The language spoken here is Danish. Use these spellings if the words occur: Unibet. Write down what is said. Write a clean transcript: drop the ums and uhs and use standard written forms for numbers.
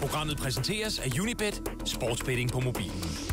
Programmet præsenteres af Unibet, sportsbetting på mobilen.